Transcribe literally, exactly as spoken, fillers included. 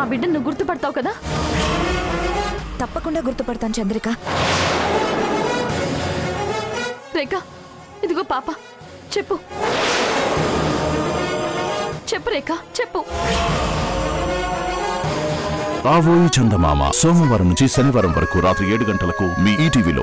ఆ బిడ్డ నువ్వు గుర్తుపడతావు కదా? తప్పకుండా గుర్తుపడతాను చంద్రిక. రేఖ, ఇదిగో పాప, చెప్పు చెప్పు రేఖ చెప్పు. రావోయి చందమామ సోమవారం నుంచి శనివారం వరకు రాత్రి ఏడు గంటలకు మీ ఈటీవీలో.